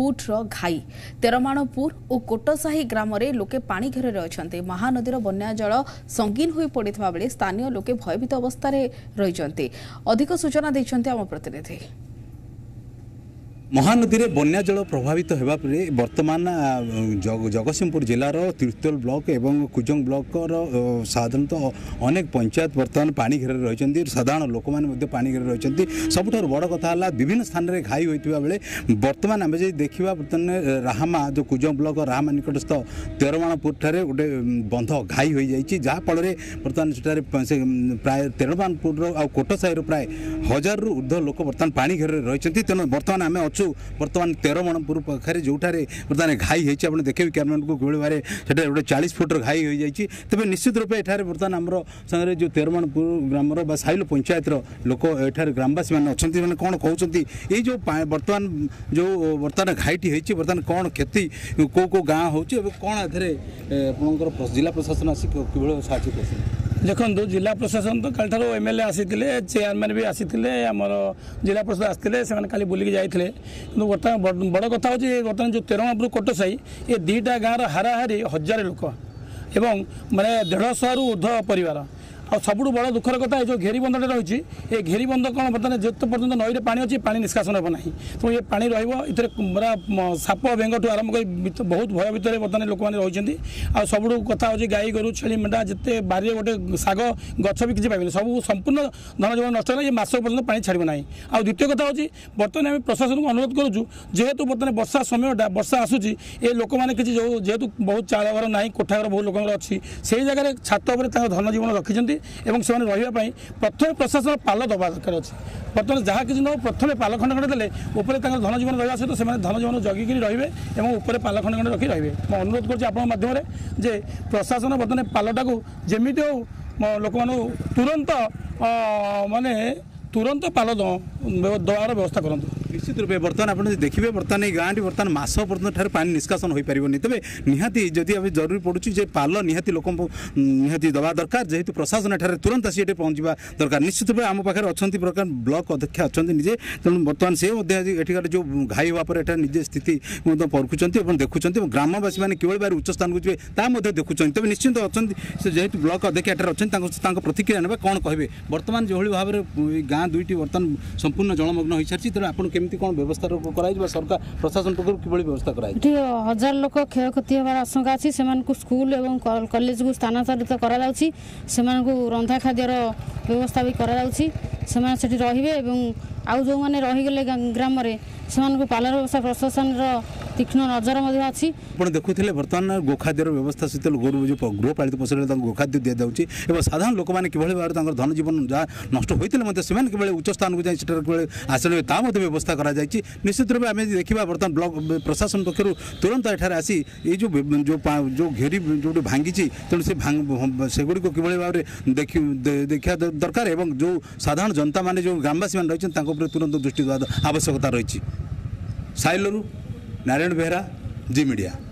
फुट्र घाई तेरमाणपुर और कोटसाही ग्राम में लोके पानी घेर रही। महानदीर बन्या जल संगीन हो पड़ा बेले स्थानीय लोके भयभीत अवस्था रही। अधिक सूचना देखते आम प्रतिनिधि। महानदी में बन्या जल प्रभावित होगा बर्तमान जगतसिंहपुर जिलार तीर्तोल ब्लॉक एवं कुजंग ब्लॉकर साधारणतः अनेक पंचायत बर्तमान पानी घेर रही। साधारण लोक मैंने पानी घेर रही। सबुठ बड़ कथा विभिन्न स्थान में घाई होता बेले बर्तमान आम जी देखा बर्तमान राहामा जो कुजंग ब्लॉक राहामा निकटस्थ तेरमाणपुर ठारे गोटे बंध घाई हो जाए जहाँफल बर्तमान से प्राय तेरमाणपुर आ कोटसाही प्राय हजार रु ऊर्ध लोक बर्तमान पानी घेर रही। तेनाली बर्तमान आम बर्तमान तेरमाणपुर पाखे जो बर्तमान घाई होती आप देखिए कैमरा को किभली भाव से गोटे 40 फुट्र घाई हो जाए। तेज निश्चित रूपे एठार बर्तमान आम सागर जो तेरमाणपुर ग्रामर साइल पंचायतर लोक एठार ग्रामवासी मैंने अच्छा मैंने कौन कहते ये जो बर्तमान जो बर्तमान घाईटी होती बर्तमान कौन क्षति कौ कौ गाँ हो कौन आधे आप जिला प्रशासन आभली साहय देखो जिला प्रशासन तो कल एम एल ए आसी चेयरमैन भी आसी आमर जिला प्रशासन आसते से खाली बुलिकी जाते कि बर्तमान बड़ कथा हो बर्तमान जो तेरमाणपुर कोटसाही ये दुईटा गाँव हाराहारी 1000 लोक एवं माने 150 रु ऊर्ध परिवार। आ सब बड़ दुखर कथा ये जो घेरी बंधटा रही है घेरी बंध कौन बर्तमान जिते पर्यटन नईर पानी अच्छी पानी निष्कासन हे ना तो ये पानी रहा साप बेंग ठूँ आरम्भ कर बहुत भय भितर बर्तमान लोक मैंने रही। आ सब कथा हो गाई गोरु छेली मेढा जिते बारि गोटे शाग गछ भी किसी पाइबे सब संपूर्ण धन जीवन नष्ट है। ये मस पर्यटन पानी छाड़ ना। आ द्वितीय कथ हो बर्तमान आम प्रशासन को अनुरोध करुँ जेहेतु बर्तमान वर्षा समयटा वर्षा आसूसी ये लोक मैंने किसी जो जेहेतु बहुत चाल घर ना कोठा घर बहुत लोक अच्छी से जगह छात धन जीवन रखिंट एवं से रही प्रथम प्रशासन पाल दवा दरकार अच्छे बर्तमान जहाँ किसी ना प्रथम पाल खंड खंड देने धन जीवन रहा सहित से धन जीवन जगिकी रे और पाल खंड खंड रखी रे अनुरोध करजे प्रशासन बर्तमान पालटा को जमी हो लोक तुरंत माने तुरंत पाल दवार व्यवस्था करूँ। निश्चित रूपे बर्तमान आप देखिए बर्तमान ये गाँटी बर्तमान मस बर्तमान ठार पानी निष्कासन हो पारे तेज निहाती जदि आप जरूरी पड़ू पाल निहाती लोक निहाती दवा दरकार जेहेतु प्रशासन ठार तुरंत आसी ये पहुँचा दरकार। निश्चित रूपे आम पाखे अच्छा प्रकार ब्लॉक अध्यक्ष अच्छा निजे तेनाली बर्तमान से एठिकार जो घाई हापर निजे स्थिति परखुंट और देखुं ग्रामवासी मैंने किभली भाव उच्च स्थान को जी देखुं तेज निश्चिंत अच्छा जेहेतु ब्लॉक अध्यक्ष अच्छा प्रतिक्रिया ना कौन कहे बर्तमान जो भाव में गाँ दुईटी बर्तमान संपूर्ण जलमग्न हो सारी तेनाली आप कौन व्यवस्था कर सरकार प्रशासन व्यवस्था कर 1000 लोक क्षय क्षति होवार आशंका अच्छी से स्कूल एवं कॉलेज को स्थानांतरित कर रंधा खाद्यर व्यवस्था भी कर रे आउ जो मैंने रहीगले ग्राम से पाल व्यवस्था प्रशासन तीक्ष्ण नजर अच्छी आप देखुले बर्तमान गोखाद्यर व्यवस्था सहित गोरु जो गृहपालित पशु गोखाद्य दि जाऊँगी और साधारण लोक मैंने किभली भाव में धन जीवन जहाँ नष्ट होते से उच्च स्थान को जाए आश्रय व्यवस्था कर निश्चित रूप आम देखा बर्तमान ब्लॉक प्रशासन पक्षर तुरंत एठार आसी ये जो जो घेरी जो भांगी तेणु सेगुड़ी किभली भाव में देखा दरकार और जो साधारण जनता मैंने जो ग्रामवासी मैंने रही तुरंत दृष्टि आवश्यकता रही। साइलरू नारायण बेहरा जी मीडिया।